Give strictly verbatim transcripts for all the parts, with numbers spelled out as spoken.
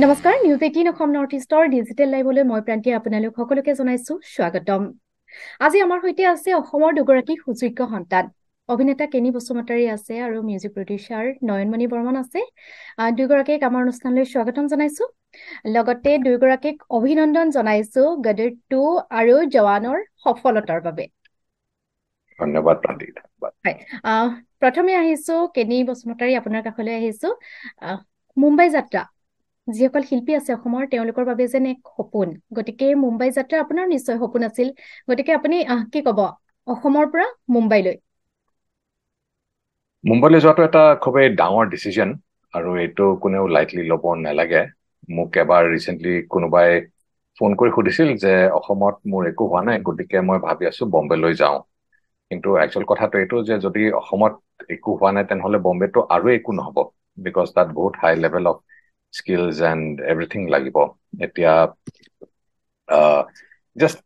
Namaskar, News eighteen Assam North Eastৰ Digital Liveলৈ মই প্ৰান্তি আপোনালোক সকলোকে জনাইছো স্বাগতম। আজি আমাৰ হৈতে আছে অসমৰ দুগৰাকী সুযোগ্য সন্তান। অভিনেতা কেনি বসুমতাৰী আছে আৰু মিউজিক প্ৰডিউচাৰ নয়নমণি বৰ্মন আছে। দুগৰাকীক আমাৰ অনুষ্ঠানলৈ স্বাগতম জনাইছো। লগতে দুগৰাকীক অভিনন্দন জনাইছো গডৰ two আৰু জৱানৰ সফলতাৰ বাবে। ধন্যবাদ প্ৰান্তি। হয়। প্ৰথমে আহিছো কেনি বসুমতাৰী আপোনাৰ কাষলৈ আহিছো। মুম্বাই যাত্ৰা জিকল শিল্পী আছে অসমৰ তেওঁলোকৰ বাবে যেন এক হপন গটিকে মুম্বাই যাত্ৰা আপোনাৰ নিশ্চয় হপন আছিল গটিকে আপুনি কি কব অসমৰ পৰা মুম্বাই লৈ মুম্বাইলৈ যোৱাটো এটা খুবই ডাঙৰ ডিসিশন আৰু এটো কোনেও লাইটলি লব নালাগে মোক এবাৰ ৰিসেন্টলি কোনোবাই ফোন কৰি সুধিছিল যে অসমত মোৰ একো হোৱা নাই গটিকে মই ভাবি আছো বম্বেলৈ যাওঁ কিন্তু একচুৱেল কথাটো এটো যে যদি অসমত একো হোৱা নাই তেনহলে বম্বেটো আৰু একো নহব বিকজ দ্যাট বহুত high level of skills and everything lagibo etia uh, just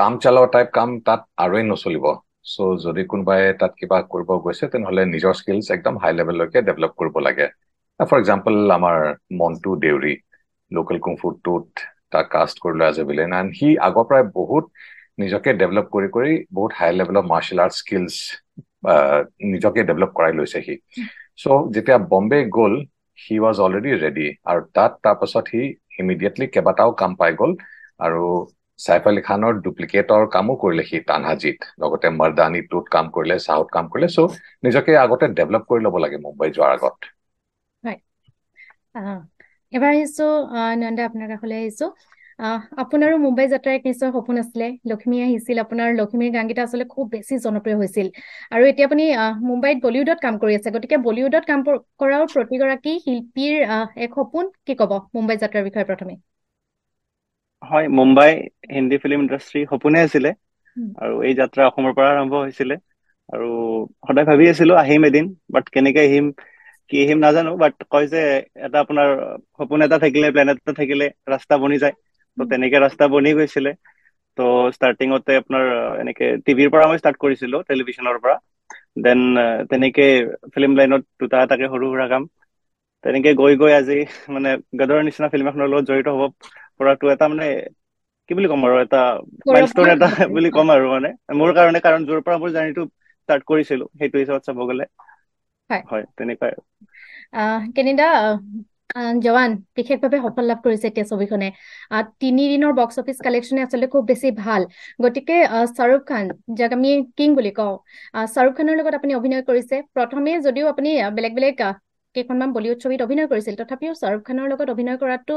kam chalao type kam tat aroi nosolibo so jodi kunbai tat kiba korbo goise ten hole nijor skills ekdom high level loke develop korbo lage for example amar Montu Deuri local kung fu tut ta cast korlo as a villain and he agor pray bahut nijoke develop kori kori bahut high level of martial arts skills uh, nijoke develop korai loise he so jetia Bombay goal he was already ready aru tat tapasot he immediately kebatao kam pai gol aru Saif Ali Khanor duplicate or kamu korile he Tanhajit logote Mardani tut kam korile south kam korile so nijoke agote develop kori lobo lage Mumbai joar agot right ah ebar isu nanda apnar hole isu আপোনাৰ মুম্বাই যাত্ৰা এক নিশ্চয় সপোন আছিল লক্ষ্মী আহিছিল আপোনাৰ লক্ষ্মীৰ গানগিটা আসলে খুব বেছি জনপ্ৰিয় হৈছিল আৰু এতিয়া আপুনি মুম্বাইত বলিউডত কাম কৰি আছে গতিকে বলিউডত কাম কৰাৰ প্ৰতিগৰাকী শিল্পীৰ এক সপোন কি কব মুম্বাই যাত্ৰাৰ বিষয়ে প্ৰথমে হয় মুম্বাই হিন্দী ফিল্ম ইন্ডাষ্ট্ৰি সপোন আছিল আৰু এই যাত্ৰা অসমৰ পৰা আৰম্ভ হৈছিল আৰু হঠাৎ ভাবি আছিল আহিম এদিন বাট কেনেকৈ আহিম কি আহিম নাজানো বাট কয় যে এটা আপোনাৰ সপোন এটা থাকিলে প্লেন এটা থাকিলে ৰাস্তা বনি যায় তো তেনেকে ৰাস্তা বনি গৈছিল তো স্টাৰ্টিংতে আপোনাৰ এনেকে টিভিৰ পৰা মই স্টাৰ্ট কৰিছিলো টেলিভিশনৰ পৰা দেন তেনেকে ফিল্ম লাইনত দুটা টাকে হৰু হৰা কাম তেনেকে গৈ গৈ আজি মানে গদৰ নিচিনা ফিল্ম এখনৰ লগত জড়িত হ'ব পৰাটো এটা মানে কি বুলি ক'ম আৰু এটা মাইলস্টোন এটা বুলি ক'ম আৰু মানে মোৰ কাৰণে কাৰণ জোৰ পৰা মোৰ জাৰ্নিটো স্টাৰ্ট কৰিছিলো সেইটো হিচাপত চাব গ'লে হয় হয় তেনেকৈ আ কেনেডা জৱান বিশেষভাৱে সফল লাভ কৰিছে তে ছবিখনে তিনি দিনৰ বক্স অফিস কালেকচনে আসলে খুব বেছি ভাল গটিকে শাহৰুখ খান যাক আমি কিং বুলি কওঁ শাহৰুখ খানৰ লগত আপুনি অভিনয় কৰিছে প্ৰথমে যদিও আপুনি বেলেগ বেলেগ কেইখনমান বলিউড ছবিত অভিনয় কৰিছিল তথাপিও শাহৰুখ খানৰ লগত অভিনয় কৰাটো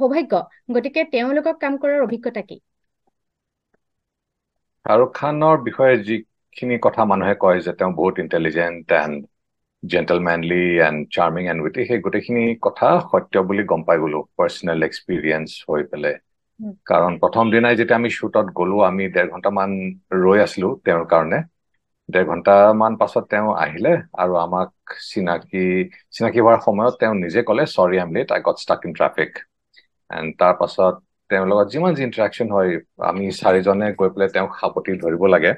সৌভাগ্য গটিকে তেওঁৰ লগত কাম কৰাৰ অভিজ্ঞতা কি শাহৰুখ খানৰ বিষয়ে যিখিনি কথা মানুহে কয় যে তেওঁ বহুত intelligent and gentlemanly and charming and with he gotekini kotha hotya boli gom pai golo personal experience hoi pele karon prothom dinai jeta ami shoot out golo ami one point five ghonta man roi aslu teor karone one point five ghonta man pasot teo ahile aru amak sinaki sinaki war somoyot teo nije kole sorry I'm late I got stuck in traffic and tar pasot teo logot jiman ji interaction hoy ami sari jone goi pele teo khapoti dhoribo lage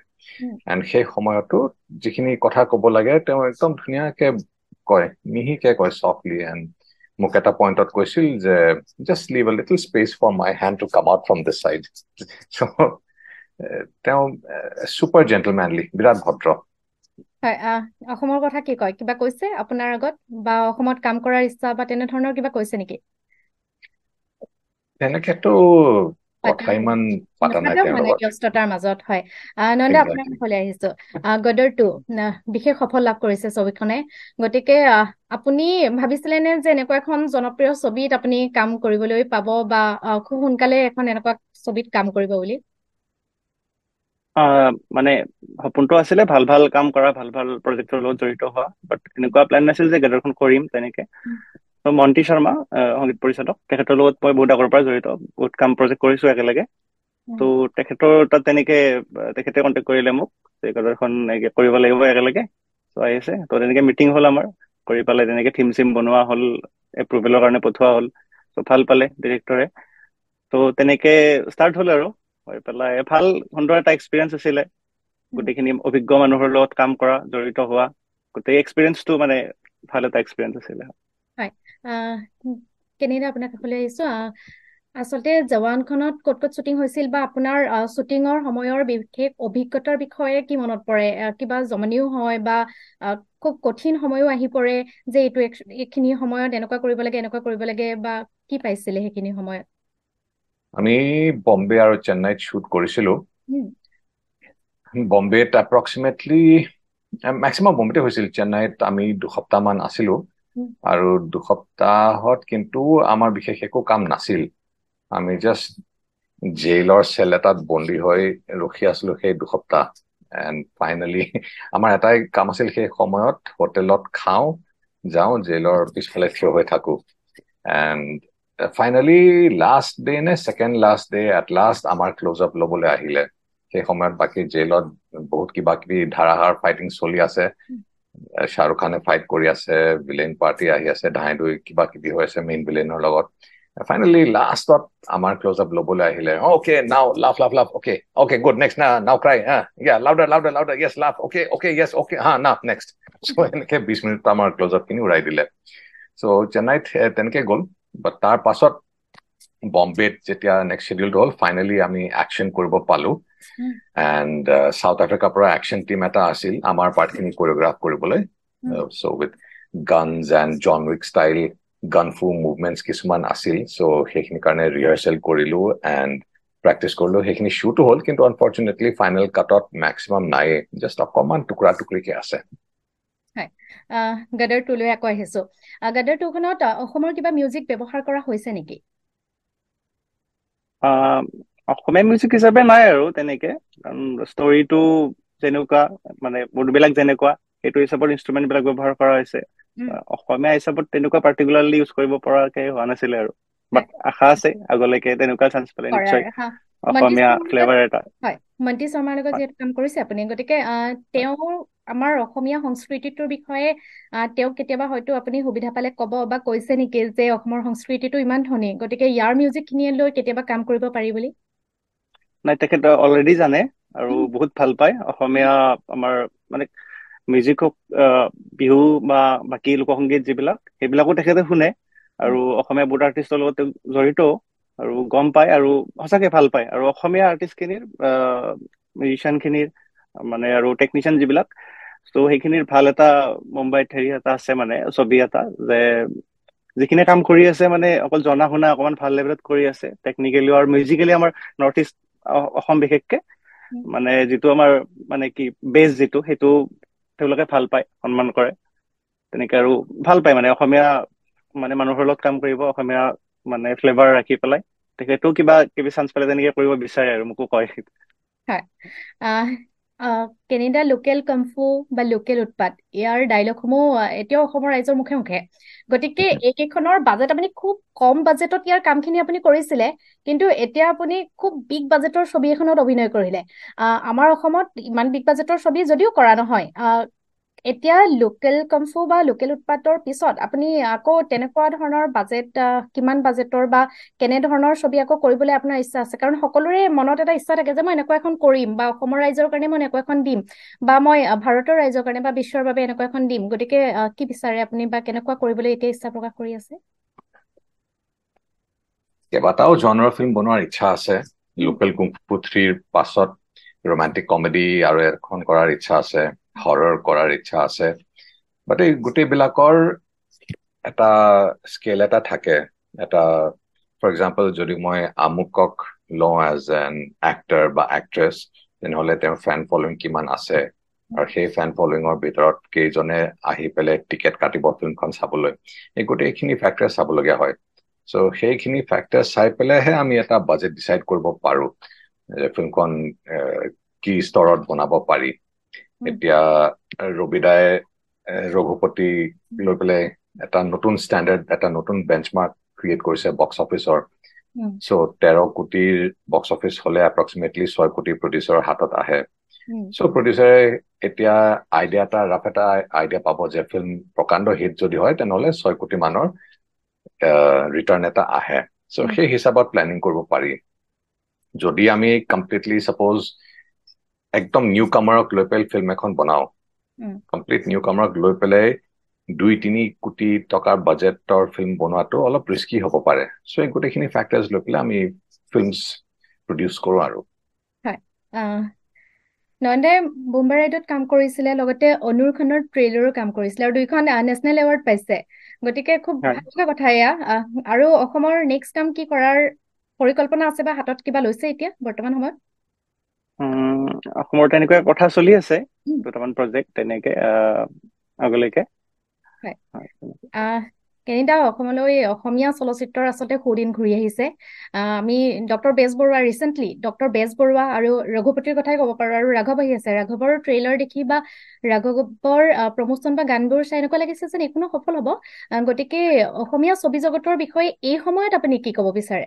and সেই সময়তো যিখিনি কথা কব লাগে তেওঁ একদম ধুনিয়াকে কয় মিহিকে কয় সফটলি and মোক এটা পইণ্টত কৈছিল যে just leave a little space for my hand to come out from this side so তেওঁ super gentlemanly বিৰাট ভদ্ৰ হয় অসমৰ কথা কি কয় কিবা কৈছে আপোনাৰ আগত বা অসমত কাম কৰাৰ ইচ্ছা বা তেনে ধৰণৰ কিবা কৈছে নেকি তেনেকেতো কথাইমান পতা নাই মানে ব্যস্ততাৰ মাজত হয় আনন্দ আপোনাক কলে আহিছো গডৰ two বিশেষ সফল লাভ কৰিছে ছবিখনে গটিকে আপুনি ভাবিছিলেন যে এনেকুৱা এখন জনপ্ৰিয় ছবিত আপুনি কাম কৰিবলৈ পাব বা খুব সোনকালে এখন এনেকুৱা ছবিত কাম কৰিব বুলি মানে সপোনটো আছিল ভাল ভাল কাম কৰা ভাল ভাল প্ৰজেক্টৰ লগত জড়িত হোৱা বাট এনেকুৱা প্ল্যান নাছিল যে গডৰখন কৰিম তেনেকে মন্টি শৰ্মা সংগীত পৰিচালক তেখেতৰ লগত মই বহুত আগৰ পৰা জড়িত বহুত কাম প্ৰজেক্ট কৰিছো একেলগে তো তেখেতৰ তাত তেনেকে তেখেতে কণ্টেক্ট কৰিলে মোক এখন কৰিব লাগিব একেলগে তো আহিছে তো তেনেকে মিটিং হ'ল আমাৰ কৰি পালে তেনেকে থিম চিম বনোৱা হ'ল এপ্ৰুভেলৰ কাৰণে পঠোৱা হ'ল তো ভাল পালে ডিৰেক্টৰে তো তেনেকে ষ্টাৰ্ট হ'ল আৰু হৈ পেলাই ভাল সুন্দৰ এটা এক্সপিৰিয়েঞ্চ আছিলে গোটেইখিনি অভিজ্ঞ মানুহৰ লগত কাম কৰা জড়িত হোৱা গোটেই এক্সপিৰিয়েঞ্চটো মানে ভাল এটা এক্সপিৰিয়েঞ্চ আছিলে হয় কেনেডা আপোনাক ক'বলৈ আহিছো আসলে জওয়ান খনত কত কত শুটিং হৈছিল বা আপোনাৰ শুটিংৰ সময়ৰ বিশেষ অভিজ্ঞতাৰ বিষয়ে কি মনত পৰে কিবা জমনিও হয় বা খুব কঠিন সময়ও আহি পৰে যে এটো এখিনি সময়ত এনেকুৱা কৰিব লাগে এনেকুৱা কৰিব লাগে বা কি পাইছিল হেখিনি সময়ত আমি বম্বে আৰু চেন্নাইত শুট কৰিছিলো বম্বেত approximately maximum বম্বেতে হৈছিল চেন্নাইত আমি দুসপ্তাহ মান আছিলো আৰু দুসপ্তাহত কিন্তু আমাৰ বিশেষ একো কাম নাছিল আমি just jailor cell এটাত বন্দী হৈ ৰখি আছিলো সেই দুসপ্তাহ and finally আমাৰ এটাই কাম আছিল সেই সময়ত হোটেলত খাও যাও jailor পিছফালে থিয় হৈ থাকো and finally last day ne second last day at last আমাৰ close up লবলৈ আহিলে সেই সময়ত বাকি jailত বহুত কিবাকিবি ধাৰাহাৰ fighting চলি আছে Shah Rukh Khan fight কৰি আছে villain party আহি আছে ধাই দুই কিবাকিবি হৈ আছে main villainৰ লগত Finally, last up, Amar close up Lobola Hile. Oh, okay, now laugh, laugh, laugh. Okay, okay, good. Next, now, now cry. Uh, yeah, louder, louder, louder. Yes, laugh. Okay, okay, yes, okay. Ah, now next. So, in ke twenty minutes Amar close up kini urai dile. So, Chennai tenke goal, but tar pasot Bombay jetia next scheduled hol. Finally, ami action koribo palu and uh, South Africa pura action team eta asil. Amar part kini choreograph koribole. Uh, so with guns and John Wick style. Gunfu movements kisman asil so hekhini karone rehearsal korilu and practice korlo hekhini shoot hol kintu unfortunately final cut out maximum nai just a common tukra tukri ke ase hai gadar two le akoi heso gadar two khonot ohomor kiba music bebohar kora hoise niki um ohome music hisabe nai aru teneke story to jenuka mane mood bilak jenekwa etu hisabor instrument bilak bebohar kora hoise অসমে হিসাবত তেনুকা particularly use কৰিব পৰা কে হোৱা নাছিল আৰু বাট আশা আছে আগলৈকে তেনুকা chance পালে নিশ্চয় অসমীয়া ফ্লেভাৰ এটা হয় মন্টি শৰ্মাৰ লগত যে কাম কৰিছে আপুনি গতিকে তেওঁ আমাৰ অসমীয়া সংস্কৃতিটোৰ বিষয়ে তেওঁ কেতিয়াবা হয়তো আপুনি সুবিধা পালে কব বা কৈছে নেকি যে অসমৰ সংস্কৃতিটো ইমান ধনী গতিকে ইয়াৰ মিউজিক খিনি লৈ কেতিয়াবা কাম কৰিব পাৰি বুলি নাই তেখেত অলৰেডি জানে আৰু বহুত ভাল পায় অসমীয়া আমাৰ মানে Music of uh, Bihu ba baki Lukongit Zibila, Hibilako Tehune, Aru Ohome Buddha artist Solo Zorito, Aru Gompai, Aru Hosake Palpai, Aru Home artist Kinir, uh, musician Kinir, Manero technician Zibilak, so Hikinir Palata, Mumbai Teriata Semane, Sobiata, the Zikinakam Korea Semane, Opal Zona Huna, one Palabrat Korea, technically or musically, I'm noticed Home Beheke, Mane Zituamar Maneki, base Zitu, Hitu. তেলকে ভাল পায় সম্মান কৰে তেনেকৈ আৰু ভাল পায় মানে অসমীয়া মানে মানুহৰ লগত কাম কৰিব অসমীয়া মানে ফ্লেভাৰ ৰাখি পেলাই তেখেতটো কিবা কিবি চান্স পালে তেনেকৈ কৰিব বিচাৰে আৰু মোক কয় হ্যাঁ আ কেনেডা লোকেল কম্ফু বা লোকেল উৎপাদ ইয়াৰ ডায়লগসমূহ এতিয়া অসমৰ ৰাইজৰ মুখে মুখে গতিকে এইকেখনৰ বাজেট আপুনি খুব কম বাজেটত ইয়াৰ কামখিনি আপুনি কৰিছিলে কিন্তু এতিয়া আপুনি খুব বিগ বাজেটৰ ছবি এখনত অভিনয় কৰিলে আমাৰ অসমত ইমান বিগ বাজেটৰ ছবি যদিও কৰা নহয় এতিয়া লোকেল কম্ফু বা লোকেল উৎপাদৰ পিছত আপুনি আকৌ তেনেকুৱা ধৰণৰ বাজেট কিমান বাজেটৰ বা কেনে ধৰণৰ ছবি আকৌ কৰিবলৈ আপোনাৰ ইচ্ছা আছে কাৰণ সকলোৰে মনত এটা ইচ্ছা থাকে যে মই এনেকুৱা এখন কৰিম বা অসমৰ ৰাইজৰ কাৰণে মই এনেকুৱা এখন দিম বা মই ভাৰতৰ ৰাইজৰ কাৰণে বা বিশ্বৰ বাবে এনেকুৱা এখন দিম গতিকে কি বিচাৰে আপুনি বা কেনেকুৱা কৰিবলৈ এটা ইচ্ছা প্ৰকাশ কৰি আছে কেবাটাও জনৰ ফিল্ম বনোৱাৰ ইচ্ছা আছে লোকেল কম্ফু three ৰ পাছত romantic comedy আৰু এখন কৰাৰ ইচ্ছা আছে horror korar ichha ase but ei gote bilakor eta scale eta thake eta for example jodi moi amukok law as an actor ba actress then hole their fan following kiman ase ar he fan following or bitorot ke jone ahi pele ticket katibo film kon sabole ei gote ekhini factor sabologia hoy so he khini factor sai pele he ami eta budget decide korbo paru film kon ki storot bonabo pari Etia Robidae Rogopati Lopele at a notun standard at a notun benchmark create course a box office or mm. so Tero Kuti box office hole approximately soy kuti producer Hatot Ahe. Mm. So producer etia idea ta rapeta idea pabo je film procando hit jodi hoy ten hole soy kuti manor uh, return eta ahe. So he is about planning korbo pari. Jodi ami completely suppose ekdom newcomer ok loi pel film ekhon banao complete newcomer ok loi pele দুই তিনি কোটি টকাৰ বাজেটৰ film বনোৱাটো অলপ risky হ'ব পাৰে so এই গোটেখিনি ফ্যাক্টৰছ লকিলে আমি ফিল্মছ প্ৰডিউস কৰো আৰু হয় নন্দে বুমবাৰাইডত কাম কৰিছিল লগতে অনুৰ খনৰ ট্ৰেইলৰো কাম কৰিছিল আৰু দুইখন ন্যাশনাল এৱাৰ্ড পাইছে গতিকে খুব ভাল কথা ইয়া আৰু অসমৰ নেক্সট কাম কি কৰাৰ পৰিকল্পনা আছে বা হাতত কিবা লৈছে এতিয়া বৰ্তমান সময়ত অসমৰ তেনেকৈ কথা চলি আছে বৰ্তমান প্ৰজেক্ট তেনেকৈ আগলৈকে কেনিদা অসমলৈ অসমীয়া চলচ্চিত্ৰৰ আচলতে খুদিন ঘূৰি আহিছে আমি doctor Bezbaruah recently doctor Bezbaruah আৰু ৰঘুপতিৰ কথাই ক'ব পাৰো আৰু ৰাঘৱ আহি আছে ৰাঘৱৰ ট্ৰেইলাৰ দেখি বা ৰাঘৱৰ প্ৰমোচন বা গানবোৰ চাই এনেকুৱা লাগিছে যেন এখনো সফল হ'ব গতিকে অসমীয়া ছবি জগতৰ বিষয়ে এই সময়ত আপুনি কি ক'ব বিচাৰে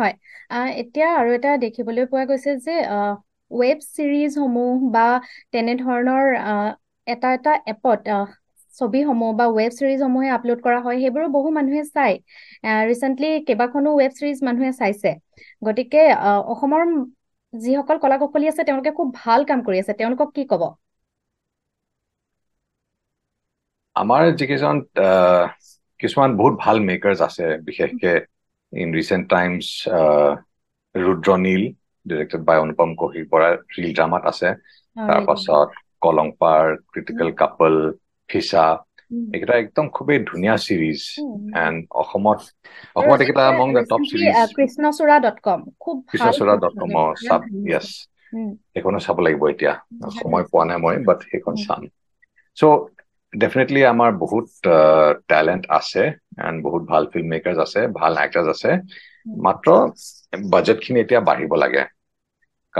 হয় এতিয়া আৰু এটা দেখিবলৈ পোৱা গৈছে যে ৱেব সিৰিজ সমূহ বা তেনে ধৰণৰ এটা এটা এপত ছবি সমূহ বা ৱেব সিৰিজ সমূহে আপলোড কৰা হয় হেবৰো বহু মানুহে চাই ৰিসেন্টলি কেবাখনো ৱেব সিৰিজ মানুহে চাইছে গটিকে অসমৰ যি হকল কলাককলি আছে তেওঁলোকে খুব ভাল কাম কৰি আছে তেওঁলোকক কি কব আমাৰ জিকেজন কিমান বহুত ভাল মেকাৰস আছে বিশেষকৈ in recent times Rudra Neel directed by Anupam Kohi পৰা ৰিল ড্ৰামাত আছে তাৰ পাছত Kolongpar, Critical mm. Couple, Phisa. Mm. Ekta ekdom khubey dhuniya series mm. and Ahomot Ahomot ekta among the top series. Uh, Krishnasura dot com. Khub Krishnasura dot com or sub yes. Ekono sab lagibo etia. Somoy poa nai moi but ekon sam. So definitely amar bahut uh, talent ase and bahut bhal filmmakers ase, bhal actors ase. Matro budget khini etia bahibo lage.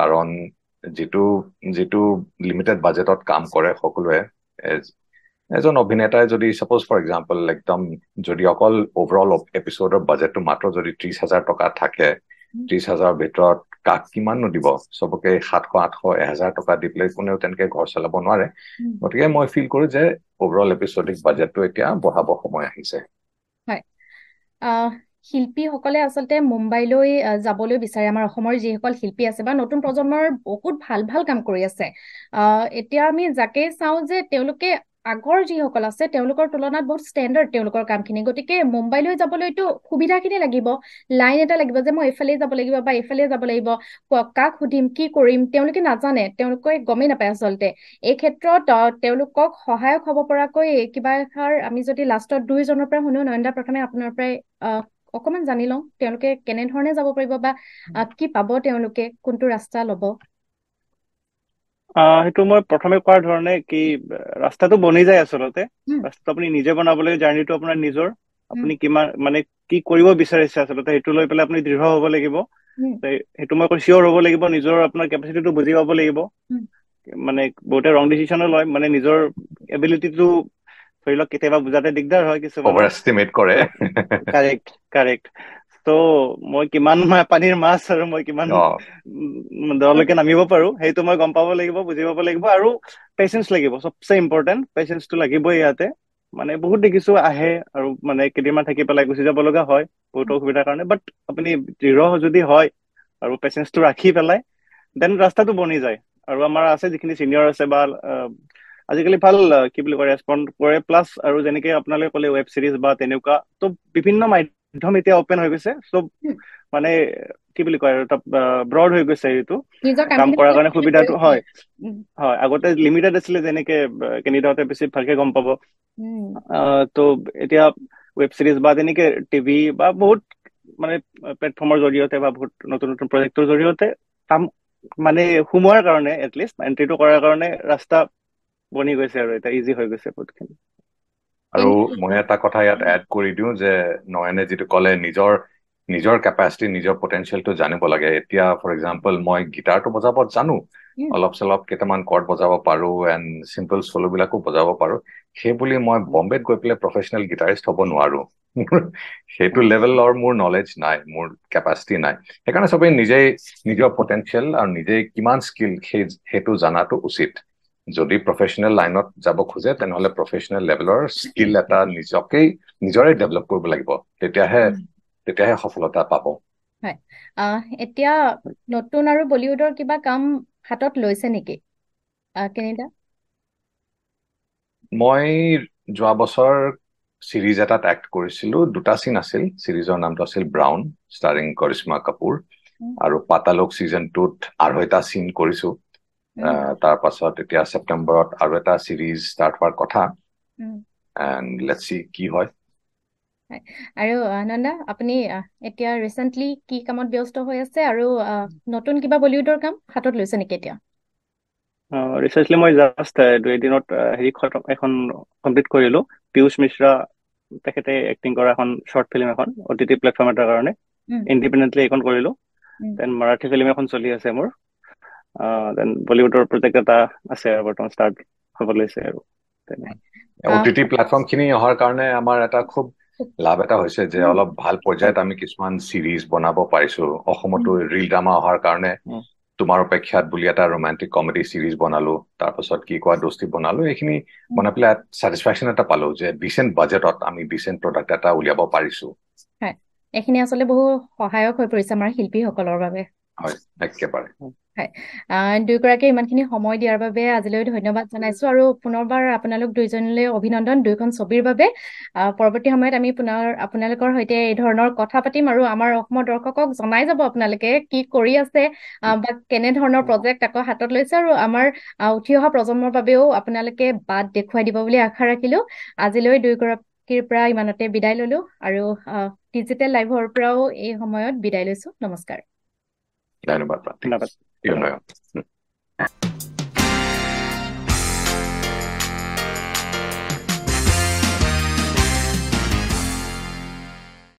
Karon যেটো যেটো limited বাজেটত কাম কৰে সকলোৱে এজন অভিনেতাই যদি suppose for example একদম যদি অকল ওভাৰঅল এপিসোডৰ বাজেটটো মাত্ৰ যদি ত্ৰিশ হাজাৰ টকা থাকে ত্ৰিশ হাজাৰ ভিতৰত কাক কিমান ন দিব সবকে সাতশ আঠশ এক হাজাৰ টকা দিলে কোনেও তেনকে ঘৰ চলাব নোৱাৰে গতিকে মই ফিল কৰো যে ওভাৰঅল এপিসোডিক বাজেটটো এতিয়া বঢ়াব সময় আহিছে হয় আ শিল্পী হকলে আসলতে মুম্বাইলৈ যাবলৈ বিচাৰে আমাৰ অসমৰ যি হকল শিল্পী আছে বা নতুন প্ৰজন্মৰ বহুত ভাল ভাল কাম কৰি আছে এতিয়া আমি যাকে চাও যে তেওঁলোকে আগৰ যি হকল আছে তেওঁলোকৰ তুলনাত বহুত ষ্টেণ্ডাৰ্ড তেওঁলোকৰ কামখিনি গতিকে মুম্বাইলৈ যাবলৈতো সুবিধাখিনি লাগিব লাইন এটা লাগিব যে মই এফালে যাব লাগিব বা এফালে যাব লাগিব কাক সুধিম কি কৰিম তেওঁলোকে নাজানে তেওঁলোকে গমেই নাপায় আসলতে এই ক্ষেত্ৰত তেওঁলোকক সহায়ক হ'ব পৰাকৈ কিবা এখাৰ আমি যদি লাষ্টত দুইজনৰ পৰা শুনো নয়নদা প্ৰথমে আপোনাৰ পৰা অকমান জানি লওঁ তেওঁলোকে কেনে ধৰণে যাব পৰিব বা কি পাব তেওঁলোকে কোনটো ৰাস্তা লব আ হেতু মই প্ৰথমে কোৱাৰ ধৰণে কি ৰাস্তাটো বনি যায় আচলতে ৰাস্তা আপুনি নিজে বনাবলৈ জাৰ্নিটো আপোনাৰ নিজৰ আপুনি কিমান মানে কি কৰিব বিচাৰিছে আচলতে হেতু লৈ পেলে আপুনি দৃঢ় হ'ব লাগিব হেতু মই কৈ সিওৰ হ'ব লাগিব নিজৰ আপোনাৰ কেপাসিটিটো বুজি পাব লাগিব মানে বহুতে ৰং ডিসিশন লয় মানে নিজৰ এবিলিটিটো ফেইল কেতিয়াবা বুজাতে দিগদাৰ হয় কিছু অভাৰএস্টিমেট কৰে কাৰেক্ট কাৰেক্ট তো মই কিমান পানীৰ মাছ আৰু মই কিমান দৰলৈকে নামিব পাৰো হেইটো মই গম পাব লাগিব বুজিব লাগিব আৰু পেশেন্স লাগিব সবচে ইম্পৰ্টেণ্ট পেশেন্সটো লাগিবই ইয়াতে মানে বহুত দেখিছো আহে আৰু মানে কেতিয়াবা থাকি পেলাই গুচি যাব লগা হয় বহুত অসুবিধাৰ কাৰণে বাট আপুনি দৃঢ় যদি হয় আৰু পেশেন্সটো ৰাখি পেলাই দেন ৰাস্তাটো বনি যায় আৰু আমাৰ আছে যিখিনি সিনিয়ৰ আছে বা আজিকালি ভাল কি বুলি কয় ৰেসপন্ড কৰে প্লাস আৰু যেনেকৈ আপোনালোকে ক'লে ৱেব সিৰিজ বা তেনেকুৱা তো বিভিন্ন মাধ্যম এতিয়া অপেন হৈ গৈছে সব মানে কি বুলি কয় ব্ৰড হৈ গৈছে এইটো কাম কৰাৰ কাৰণে সুবিধাটো হয় হয় আগতে লিমিটেড আছিলে যেনেকৈ কেনিদাতে বেছি ভালকৈ গম পাব তো এতিয়া ৱেব সিৰিজ বা তেনেকৈ টিভি বা বহুত মানে প্লেটফৰ্মৰ জৰিয়তে বা বহুত নতুন নতুন প্ৰজেক্টৰ জৰিয়তে কাম মানে সোমোৱাৰ কাৰণে এটলিষ্ট এণ্ট্ৰিটো কৰাৰ কাৰণে ৰাস্তা বনি গৈছে আৰু এটা ইজি হৈ গৈছে পটখিনি আৰু মই এটা কথা ইয়াত এড কৰি দিও যে নয়নে যেটো কলে নিজৰ নিজৰ কেপাসিটি নিজৰ পটেনশিয়ালটো জানিব লাগে এতিয়া ফৰ এক্সাম্পল মই গিটাৰটো বজাব জানো অলপ চলপ কেইটামান কৰ্ড বজাব পাৰো এণ্ড চিম্পল চ'ল বিলাকো বজাব পাৰো। সেই বুলি মই বম্বেত গৈ পেলাই প্ৰফেচনেল গিটাৰিষ্ট হ'ব নোৱাৰো, সেইটো লেভেলৰ মোৰ নলেজ নাই, মোৰ কেপাচিটি নাই। সেইকাৰণে চবেই নিজেই নিজৰ পটেনচিয়েল আৰু নিজেই কিমান স্কিল সেই সেইটো জনাটো উচিত। যদি প্ৰফেচনেল লাইনত যাব খোজে তেনেহ'লে প্ৰফেচনেল লেভেলৰ স্কিল এটা নিজকেই নিজৰে ডেভেলপ কৰিব লাগিব, তেতিয়াহে তেতিয়াহে সফলতা পাব। হয়, এতিয়া নতুন আৰু বলিউডৰ কিবা কাম হাতত লৈছে নেকি? মই যোৱা বছৰ চিৰিজ এটাত এক্ট কৰিছিলো, দুটা চিন আছিল। চিৰিজৰ নামটো আছিল ব্ৰাউন, ষ্টাৰিং কৰিশ্মা কাপুৰ, আৰু পাতালক ছিজন টুত আঢ়ৈটা চিন কৰিছো। তাৰ পাছত এতিয়া ছেপ্টেম্বৰত আৰু এটা চিৰিজ ষ্টাৰ্ট হোৱাৰ কথা, এণ্ড লেটছ সি কি হয়। আৰু নন্দা, আপুনি এতিয়া ৰিচেন্টলি কি কামত ব্যস্ত হৈ আছে আৰু নতুন কিবা বলিউডৰ কাম হাতত লৈছে নেকি এতিয়া? ৰিচেন্টলি মই জাষ্ট দুই এদিনত হেৰি এখন কমপ্লিট কৰিলোঁ, পীয়ুষ মিশ্ৰা তেখেতে এক্টিং কৰা এখন শৰ্ট ফিল্ম এখন অ টি টি প্লেটফৰ্ম এটাৰ কাৰণে ইণ্ডিপেণ্ডেণ্টলি এইখন কৰিলোঁ। দেন মাৰাঠী ফিল্ম এখন চলি আছে মোৰ, দেন বলিউডৰ প্ৰজেক্ট এটা আছে আৰু বৰ্তমান ষ্টাৰ্ট হ'ব লৈছে। আৰু অ টি টি প্লেটফৰ্মখিনি অহাৰ কাৰণে আমাৰ এটা খুব লাভ এটা হৈছে যে অলপ ভাল পৰ্যায়ত আমি কিছুমান চিৰিজ বনাব পাৰিছো। অসমতো ৰিল ড্ৰামা অহাৰ কাৰণে তোমাৰ অপেক্ষাত বুলি এটা ৰোমান্টিক কমেডি চিৰিজ বনালো, তাৰ পাছত কি কোৱা দোস্তি বনালো। এইখিনি বনাই পেলাই স্যাটিসফ্যাকশন এটা পালো যে ডিচেণ্ট বাজেটত আমি ডিচেণ্ট প্ৰডাক্ট এটা উলিয়াব পাৰিছো। হয়, এইখিনি আচলতে বহু সহায়ক হৈ পৰিছে আমাৰ শিল্পীসকলৰ বাবে। হয়, একেবাৰে। হয়, দুয়োগৰাকীয়ে ইমানখিনি সময় দিয়াৰ বাবে আজিলৈ ধন্যবাদ জনাইছো আৰু পুনৰবাৰ আপোনালোক দুইজনলৈ অভিনন্দন দুয়োখন ছবিৰ বাবে। পৰৱৰ্তী সময়ত আমি পুনৰ আপোনালোকৰ সৈতে এই ধৰণৰ কথা পাতিম আৰু আমাৰ অসমৰ দৰ্শকক জনাই যাব আপোনালোকে কি কৰি আছে বা কেনেধৰণৰ প্ৰজেক্ট আকৌ হাতত লৈছে আৰু আমাৰ উঠি অহা প্ৰজন্মৰ বাবেও আপোনালোকে বাট দেখুৱাই দিব বুলি আশা ৰাখিলো। আজিলৈ দুয়োগৰাকীৰ পৰা ইমানতে বিদায় ললো আৰু ডিজিটেল লাইভৰ পৰাও এই সময়ত বিদায় লৈছো। নমস্কাৰ, ধন্যবাদ। Thank you.